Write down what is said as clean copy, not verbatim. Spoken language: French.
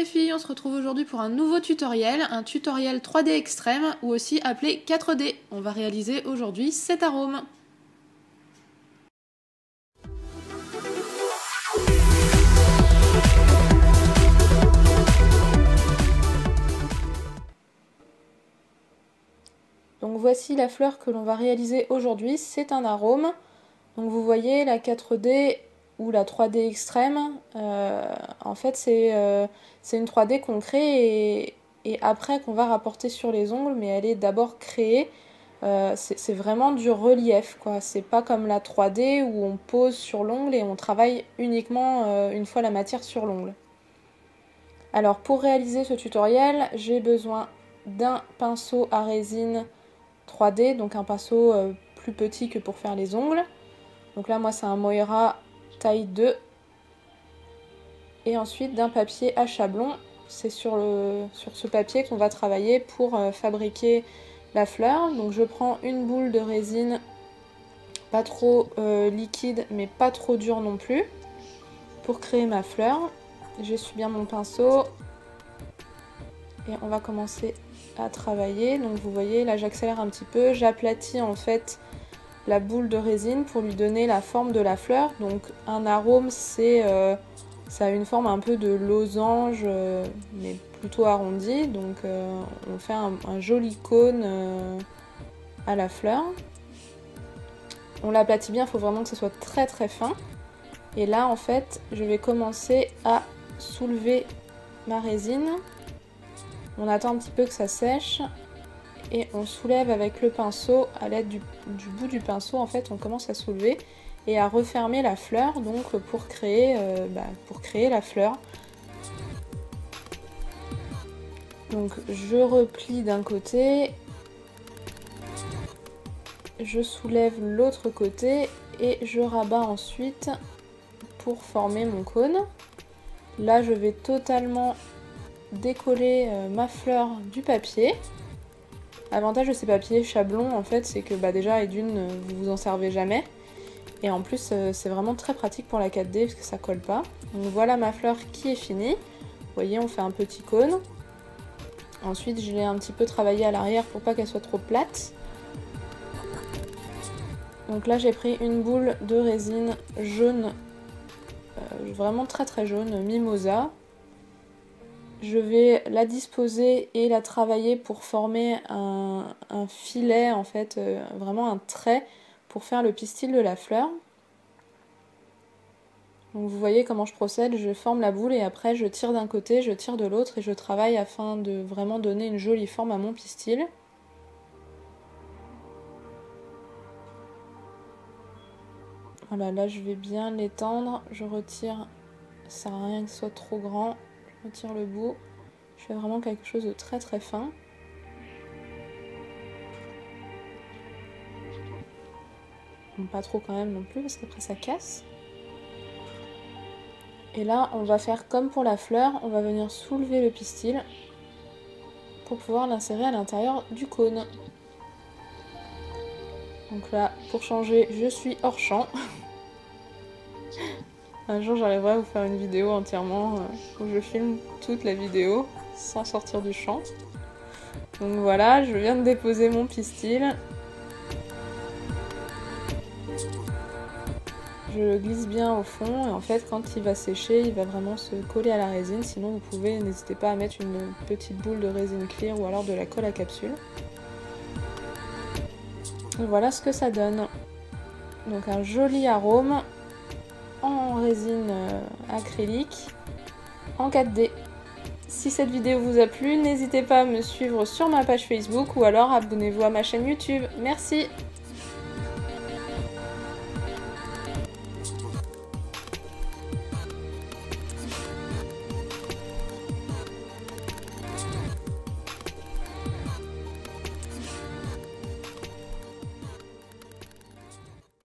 les filles, on se retrouve aujourd'hui pour un nouveau tutoriel, un tutoriel 3D extrême ou aussi appelé 4D. On va réaliser aujourd'hui cet arôme. Donc voici la fleur que l'on va réaliser aujourd'hui, c'est un arôme. Donc vous voyez la 4D ou la 3D extrême, en fait c'est une 3D qu'on crée et après qu'on va rapporter sur les ongles, mais elle est d'abord créée, c'est vraiment du relief quoi, c'est pas comme la 3D où on pose sur l'ongle et on travaille uniquement une fois la matière sur l'ongle. Alors pour réaliser ce tutoriel, j'ai besoin d'un pinceau à résine 3D, donc un pinceau plus petit que pour faire les ongles. Donc là moi c'est un Moyra taille 2, et ensuite d'un papier à chablon. C'est sur ce papier qu'on va travailler pour fabriquer la fleur. Donc je prends une boule de résine pas trop liquide mais pas trop dure non plus pour créer ma fleur. J'essuie bien mon pinceau et on va commencer à travailler. Donc vous voyez là j'accélère un petit peu, j'aplatis en fait la boule de résine pour lui donner la forme de la fleur. Donc un arôme, c'est ça a une forme un peu de losange mais plutôt arrondie, donc on fait un joli cône à la fleur. On l'aplatit bien, il faut vraiment que ce soit très très fin. Et là en fait je vais commencer à soulever ma résine, on attend un petit peu que ça sèche. Et on soulève avec le pinceau, à l'aide du bout du pinceau, en fait, on commence à soulever et à refermer la fleur, donc pour créer la fleur. Donc je replie d'un côté, je soulève l'autre côté et je rabats ensuite pour former mon cône. Là je vais totalement décoller ma fleur du papier. L'avantage de ces papiers chablon en fait c'est que déjà et d'une vous vous en servez jamais, et en plus c'est vraiment très pratique pour la 4D parce que ça colle pas. Donc voilà ma fleur qui est finie, vous voyez on fait un petit cône. Ensuite je l'ai un petit peu travaillée à l'arrière pour pas qu'elle soit trop plate. Donc là j'ai pris une boule de résine jaune, vraiment très très jaune, mimosa. Je vais la disposer et la travailler pour former un filet, en fait, vraiment un trait pour faire le pistil de la fleur. Donc vous voyez comment je procède, je forme la boule et après je tire d'un côté, je tire de l'autre et je travaille afin de vraiment donner une jolie forme à mon pistil. Voilà, là je vais bien l'étendre, je retire, ça sert à rien que ce soit trop grand. Je retire le bout, je fais vraiment quelque chose de très très fin. Bon, pas trop quand même non plus parce qu'après ça casse. Et là on va faire comme pour la fleur, on va venir soulever le pistil pour pouvoir l'insérer à l'intérieur du cône. Donc là pour changer je suis hors champ. Un jour j'arriverai à vous faire une vidéo entièrement où je filme toute la vidéo sans sortir du champ. Donc voilà, je viens de déposer mon pistil. Je le glisse bien au fond et en fait quand il va sécher, il va vraiment se coller à la résine. Sinon vous pouvez, n'hésitez pas à mettre une petite boule de résine clear ou alors de la colle à capsule. Et voilà ce que ça donne. Donc un joli arôme en résine acrylique en 4D. Si cette vidéo vous a plu, n'hésitez pas à me suivre sur ma page Facebook ou alors abonnez-vous à ma chaîne YouTube. Merci!